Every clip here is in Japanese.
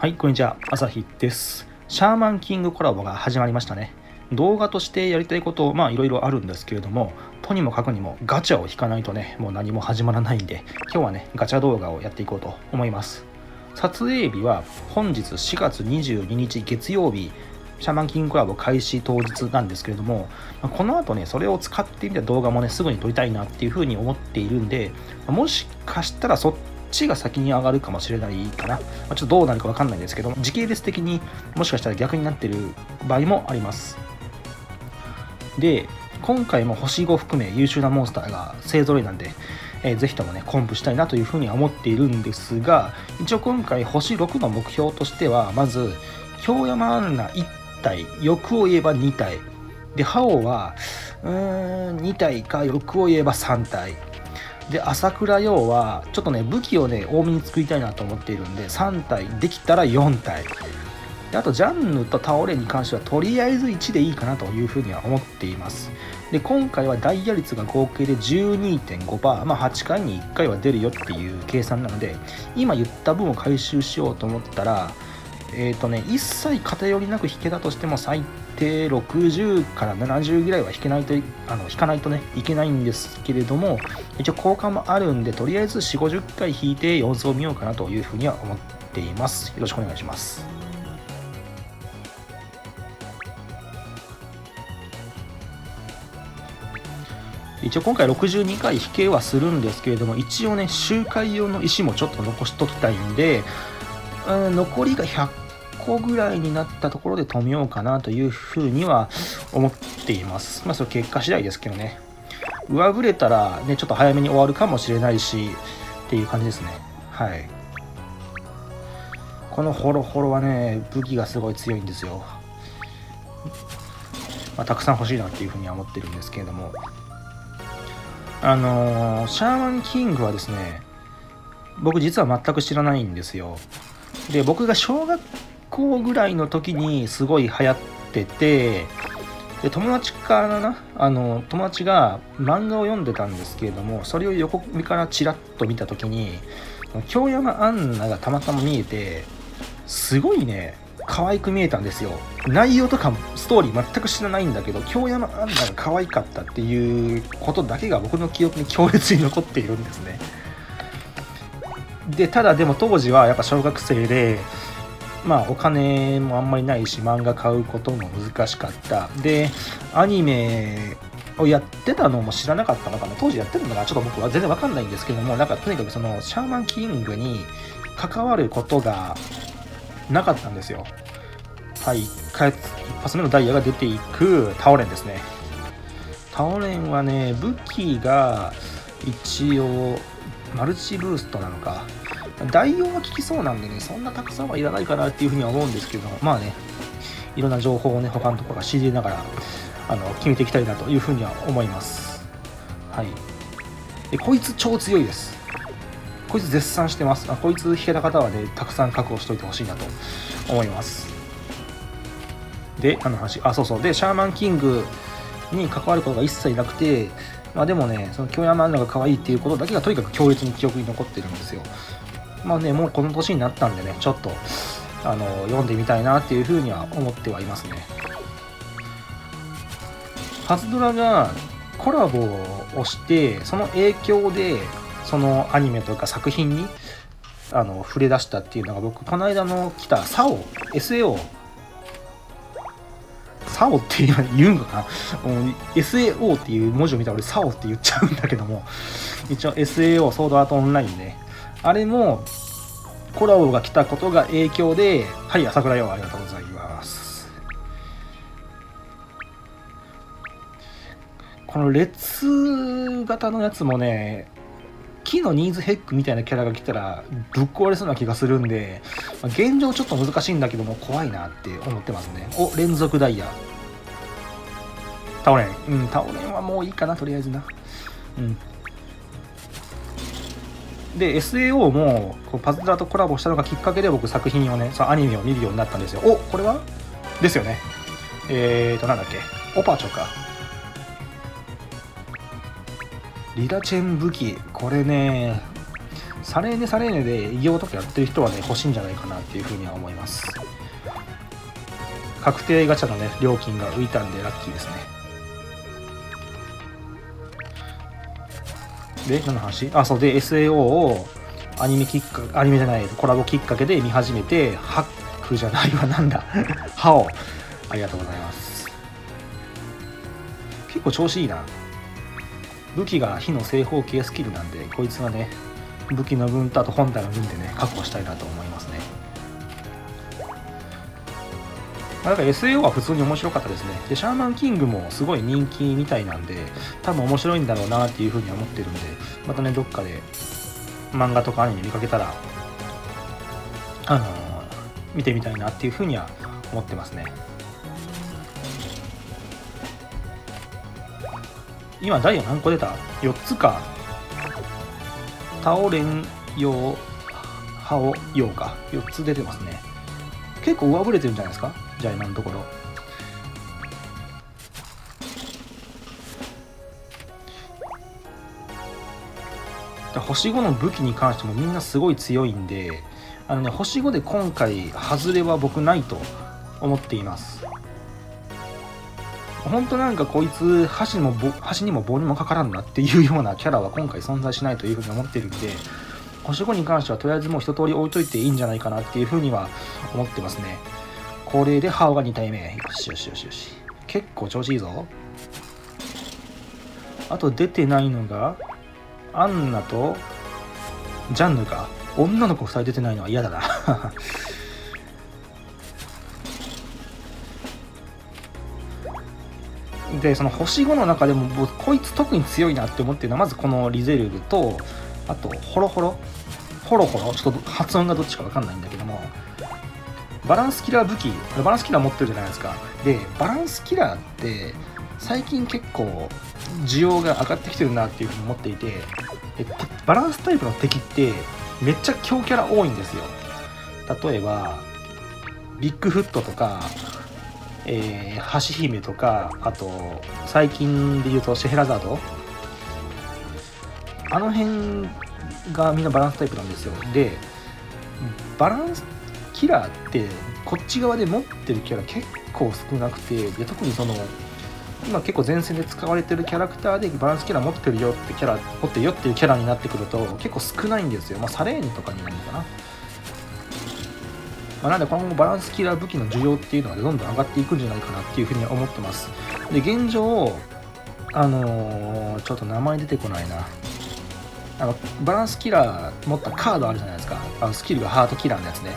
はい、こんにちは。あさひです。シャーマンキングコラボが始まりましたね。動画としてやりたいこと、いろいろあるんですけれども、とにもかくにもガチャを引かないとね、もう何も始まらないんで、今日はね、ガチャ動画をやっていこうと思います。撮影日は本日4月22日月曜日、シャーマンキングコラボ開始当日なんですけれども、この後ね、それを使ってみた動画もね、すぐに撮りたいなっていうふうに思っているんで、もしかしたらそっちが先に上がるかもしれないかな。ちょっとどうなるかわかんないんですけど、時系列的にもしかしたら逆になってる場合もあります。で、今回も星5含め優秀なモンスターが勢ぞろいなんで、ぜひともね、コンプしたいなというふうには思っているんですが、一応今回星6の目標としては、まず、京山アンナ1体、欲を言えば2体で、覇王は2体か、欲を言えば3体で、朝倉陽はちょっとね、武器をね多めに作りたいなと思っているんで3体できたら4体で、あとジャンヌとタオレに関してはとりあえず1でいいかなというふうには思っています。で、今回はダイヤ率が合計で 12.5%、8回に1回は出るよっていう計算なので、今言った分を回収しようと思ったら一切偏りなく引けたとしても最低60から70ぐらいは引かないとねいけないんですけれども、一応交換もあるんで、とりあえず4、50回引いて様子を見ようかなというふうには思っています。よろしくお願いします。一応今回62回引けはするんですけれども、一応ね周回用の石もちょっと残しときたいんで、残りが100個ぐらいになったところで止めようかなというふうには思っています。それ結果次第ですけどね。上振れたらね、ちょっと早めに終わるかもしれないし、っていう感じですね。はい。このホロホロはね、武器がすごい強いんですよ。たくさん欲しいなっていうふうには思ってるんですけれども。シャーマンキングはですね、僕実は全く知らないんですよ。で、僕が小学校ぐらいの時にすごい流行ってて、で、友達からな、友達が漫画を読んでたんですけれども、それを横目からチラッと見た時に、京山アンナがたまたま見えて、すごいね、可愛く見えたんですよ。内容とかストーリー全く知らないんだけど、京山アンナが可愛かったっていうことだけが僕の記憶に強烈に残っているんですね。で、ただでも当時はやっぱ小学生で、お金もあんまりないし、漫画買うことも難しかった。で、アニメをやってたのも知らなかったのかな。当時やってるのかな、ちょっと僕は全然わかんないんですけども、とにかくそのシャーマンキングに関わることがなかったんですよ。はい、一発目のダイヤが出ていくタオレンですね。タオレンはね、武器が一応、マルチブーストなのか代用は効きそうなんでね、そんなたくさんはいらないかなっていうふうには思うんですけども、いろんな情報をね他のところが仕入れながら決めていきたいなというふうには思います。はい。で、こいつ超強いです。こいつ絶賛してます。こいつ引けた方はねたくさん確保しといてほしいなと思います。で、そうそうでシャーマンキングに関わることが一切なくて、でもね、その京山アンナが可愛いっていうことだけがとにかく強烈に記憶に残ってるんですよ。もうこの年になったんでね、ちょっと読んでみたいなっていうふうには思ってはいますね。パズドラがコラボをして、その影響で、そのアニメとか作品に触れ出したっていうのが、僕、この間の来たSAO って言うのかな、SAO っていう文字を見たら俺 SAO って言っちゃうんだけども、一応 SAO ソードアートオンラインね、あれもコラボが来たことが影響で、はい、朝倉陽ありがとうございます。この列型のやつもね、木のニーズヘックみたいなキャラが来たらぶっ壊れそうな気がするんで、現状ちょっと難しいんだけども怖いなって思ってますね。お、連続ダイヤタオレン、タオレンはもういいかな、とりあえずな。で、 SAO もこうパズドラとコラボしたのがきっかけで、僕作品をね、そのアニメを見るようになったんですよ。お、これはですよね。なんだっけ、オパチョかリダチェン武器、これね、サレーネサレーネで異業とかやってる人はね欲しいんじゃないかなっていうふうには思います。確定ガチャのね料金が浮いたんでラッキーですね。で何の話、あそうで SAO をコラボきっかけで見始めて、ハックじゃないわなんだハオありがとうございます。結構調子いいな。武器が火の正方形スキルなんで、こいつはね武器の分とあと本体の分でね確保したいなと思いますね。なんか SAO は普通に面白かったですね。でシャーマンキングもすごい人気みたいなんで、多分面白いんだろうなっていうふうに思ってるんで、またねどっかで漫画とかアニメ見かけたら見てみたいなっていうふうには思ってますね。今ダイヤ何個出た ?4 つか。タオレン用、ハオ用か。4つ出てますね。結構上振れてるんじゃないですか、じゃあ今のところ。星5の武器に関してもみんなすごい強いんで、星5で今回外れは僕ないと思っています。本当なんかこいつ箸にも棒にもかからんなっていうようなキャラは今回存在しないというふうに思ってるんで、星5に関してはとりあえずもう一通り置いといていいんじゃないかなっていうふうには思ってますね。これでハオが2体目。よしよしよしよし、結構調子いいぞ。あと出てないのがアンナとジャンヌか。女の子2人出てないのは嫌だなでその星5の中でも僕こいつ特に強いなって思ってるのは、まずこのリゼルグと、あとホロホロ、ちょっと発音がどっちか分かんないんだけども、バランスキラー武器、バランスキラー持ってるじゃないですか。でバランスキラーって最近結構需要が上がってきてるなっていうふうに思っていて、バランスタイプの敵ってめっちゃ強キャラ多いんですよ。例えばビッグフットとかハシヒメとか、あと最近で言うとシェヘラザード、あの辺がみんなバランスタイプなんですよ。でバランスキラーってこっち側で持ってるキャラ結構少なくて、で特にその今結構前線で使われてるキャラクターでバランスキラー持ってるよっていうキャラになってくると結構少ないんですよ。まあサレーヌとかになるのかな。まあ、なんで今後バランスキラー武器の需要っていうのがどんどん上がっていくんじゃないかなっていうふうに思ってます。で現状ちょっと名前出てこないな、バランスキラー持ったカードあるじゃないですか、スキルがハートキラーのやつね。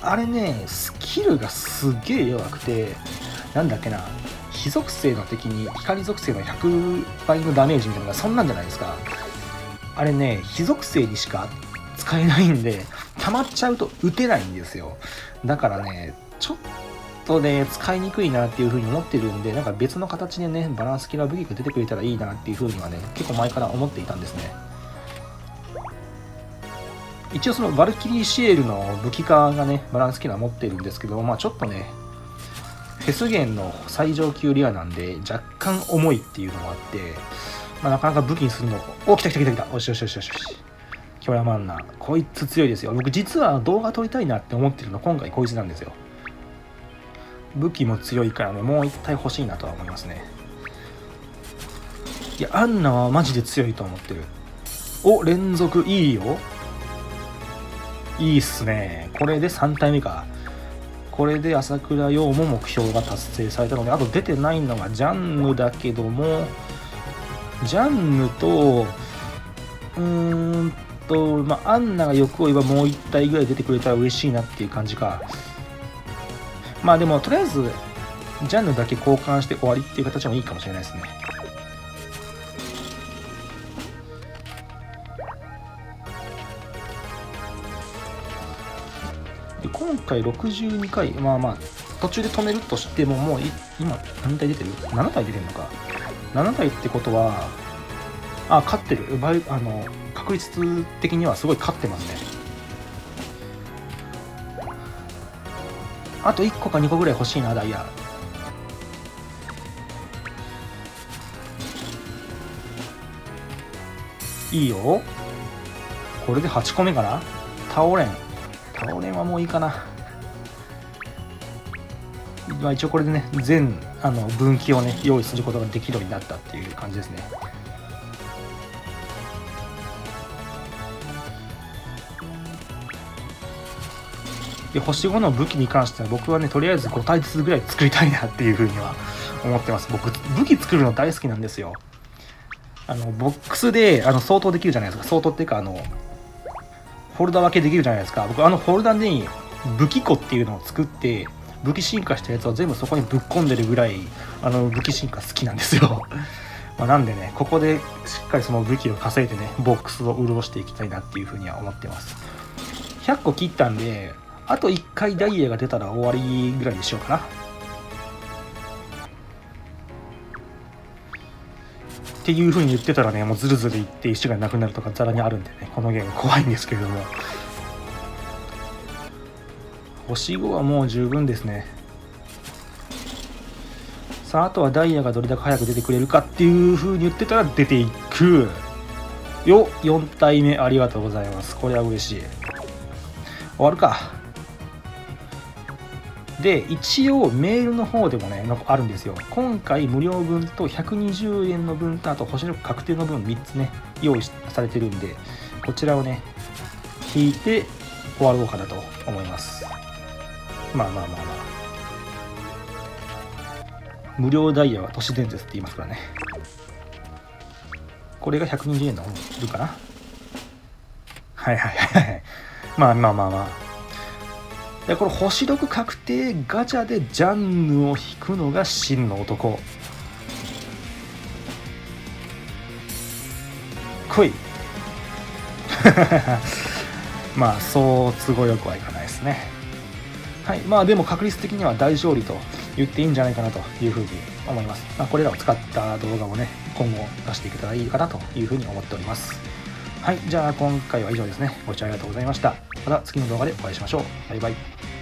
あれねスキルがすげえ弱くて、なんだっけな、火属性の敵に光属性の100倍のダメージみたいなのがそんなんじゃないですか。あれね火属性にしか使えないんで溜まっちゃうと打てないんですよ。だからねちょっとね使いにくいなっていう風に思ってるんで、なんか別の形でねバランスキラー武器が出てくれたらいいなっていう風にはね結構前から思っていたんですね。一応そのヴァルキリーシエルの武器化がねバランスキラー持ってるんですけど、まあちょっとねフェス弦の最上級レアなんで若干重いっていうのもあって、まあ、なかなか武器にするのお、来た、おしよしよしよしよし、キョヤマンナこいつ強いですよ。僕実は動画撮りたいなって思ってるの今回こいつなんですよ。武器も強いからねもう一体欲しいなとは思いますね。いやアンナはマジで強いと思ってる。お連続いいよ、いいっすね。これで3体目か。これで朝倉陽も目標が達成されたので、あと出てないのがジャンヌだけども、ジャンヌとまあ、アンナが欲を言えばもう1体ぐらい出てくれたら嬉しいなっていう感じか。まあでもとりあえずジャンヌだけ交換して終わりっていう形もいいかもしれないですね。で今回62回まあまあ途中で止めるとしても、もう今何体出てる ?7 体出てるのか。7体ってことは勝ってる、確率的にはすごい勝ってますね。あと1個か2個ぐらい欲しいなダイヤ。いいよこれで8個目かな。タオレンはもういいかな。まあ、一応これでね、全分岐をね用意することができるようになったっていう感じですね。で、星5の武器に関しては僕はね、とりあえず5体ずつぐらい作りたいなっていうふうには思ってます。僕、武器作るの大好きなんですよ。ボックスで相当できるじゃないですか。相当っていうかフォルダ分けできるじゃないですか。僕フォルダに武器庫っていうのを作って、武器進化したやつは全部そこにぶっ込んでるぐらい武器進化好きなんですよ。まあなんでね、ここでしっかりその武器を稼いでね、ボックスを潤していきたいなっていうふうには思ってます。100個切ったんで、あと1回ダイヤが出たら終わりぐらいにしようかなっていうふうに言ってたらね、もうズルズルいって石がなくなるとかざらにあるんでね、このゲーム怖いんですけれども、星5はもう十分ですね。さあ、あとはダイヤがどれだけ早く出てくれるかっていうふうに言ってたら出ていくよ。4体目ありがとうございます。これは嬉しい。終わるか。で、一応メールの方でもねあるんですよ。今回無料分と120円の分と、あと星6確定の分3つね用意されてるんで、こちらをね引いて終わろうかなと思います。まあ、無料ダイヤは都市伝説って言いますからね。これが120円の分かな。はい。まあ。で、これ星6確定ガチャでジャンヌを引くのが真の男。来い。まあそう都合よくはいかないですね。はい、まあでも確率的には大勝利と言っていいんじゃないかなというふうに思います。まあ、これらを使った動画もね今後出していけたらいいかなというふうに思っております。はい、じゃあ今回は以上ですね。ご視聴ありがとうございました。また次の動画でお会いしましょう。バイバイ。